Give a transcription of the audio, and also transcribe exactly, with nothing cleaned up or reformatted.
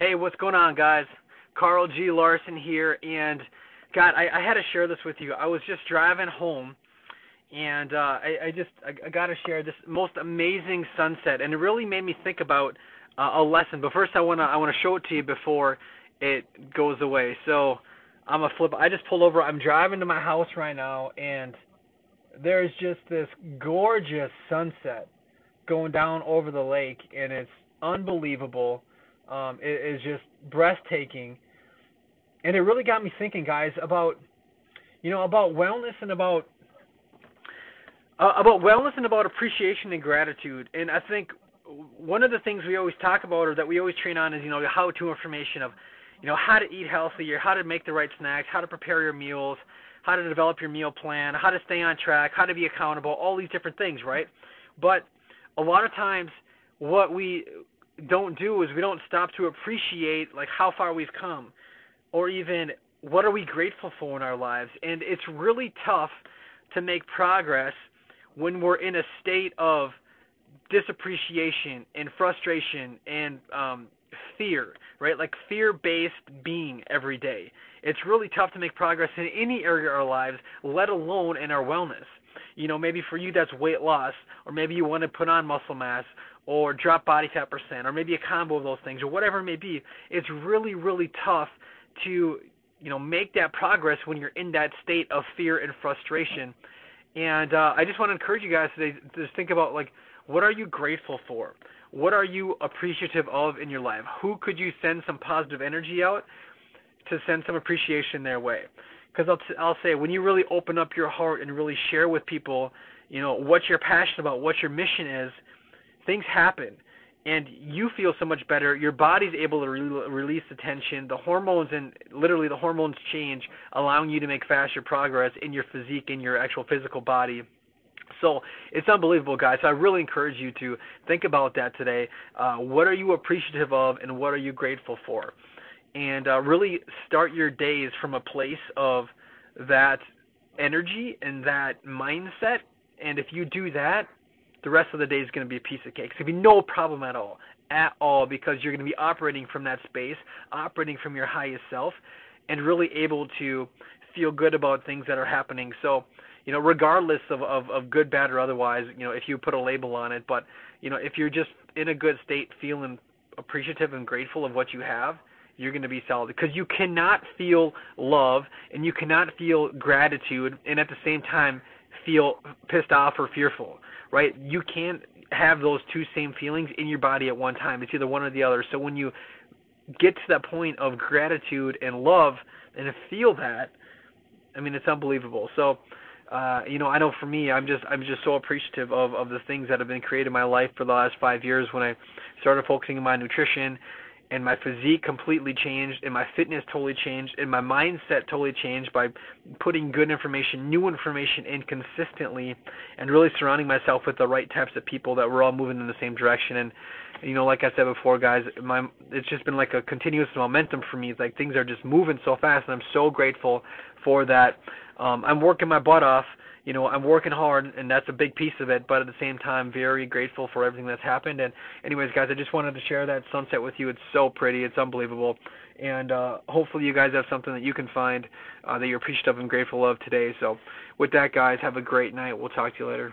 Hey, what's going on, guys? Carl G. Larson here, and God, I, I had to share this with you. I was just driving home, and uh, I, I just I, I got to share this most amazing sunset, and it really made me think about uh, a lesson. But first, I wanna I wanna show it to you before it goes away. So I'm a flip. I just pulled over. I'm driving to my house right now, and there's just this gorgeous sunset going down over the lake, and it's unbelievable. Um, it is just breathtaking, and it really got me thinking, guys, about you know about wellness and about uh, about wellness and about appreciation and gratitude. And I think one of the things we always talk about, or that we always train on, is you know the how-to information of you know how to eat healthy, or how to make the right snacks, how to prepare your meals, how to develop your meal plan, how to stay on track, how to be accountable, all these different things, right? But a lot of times, what we don't do is we don't stop to appreciate like how far we've come, or even what are we grateful for in our lives. And it's really tough to make progress when we're in a state of disappreciation and frustration and um, fear, right? Like fear-based being every day. It's really tough to make progress in any area of our lives, let alone in our wellness. You know, maybe for you that's weight loss, or maybe you want to put on muscle mass, or drop body fat percent, or maybe a combo of those things, or whatever it may be. It's really, really tough to, you know, make that progress when you're in that state of fear and frustration. And uh, I just want to encourage you guys today to just think about, like, what are you grateful for? What are you appreciative of in your life? Who could you send some positive energy out to send some appreciation their way? Because I'll, t- I'll say, when you really open up your heart and really share with people, you know, what you're passionate about, what your mission is, things happen, and you feel so much better. Your body's able to re- release the tension. The hormones, and literally the hormones change, allowing you to make faster progress in your physique, in your actual physical body. So it's unbelievable, guys. So I really encourage you to think about that today. Uh, what are you appreciative of, and what are you grateful for? And uh, really start your days from a place of that energy and that mindset. And if you do that, the rest of the day is going to be a piece of cake. It's going to be no problem at all, at all, because you're going to be operating from that space, operating from your highest self, and really able to feel good about things that are happening. So, you know, regardless of, of, of good, bad, or otherwise, you know, if you put a label on it, but, you know, if you're just in a good state, feeling appreciative and grateful of what you have, you're going to be solid, because you cannot feel love and you cannot feel gratitude and at the same time feel pissed off or fearful, right? You can't have those two same feelings in your body at one time. It's either one or the other. So when you get to that point of gratitude and love and feel that, I mean, it's unbelievable. So, uh, you know, I know for me, I'm just I'm just so appreciative of, of the things that have been created in my life for the last five years when I started focusing on my nutrition. And my physique completely changed, and my fitness totally changed, and my mindset totally changed by putting good information, new information in consistently, and really surrounding myself with the right types of people that we're all moving in the same direction. And, you know, like I said before, guys, my it's just been like a continuous momentum for me. It's like things are just moving so fast, and I'm so grateful for that. Um, I'm working my butt off. You know, I'm working hard, and that's a big piece of it, but at the same time, very grateful for everything that's happened. And anyways, guys, I just wanted to share that sunset with you. It's so pretty. It's unbelievable. And uh, hopefully you guys have something that you can find uh, that you're appreciative and grateful of today. So with that, guys, have a great night. We'll talk to you later.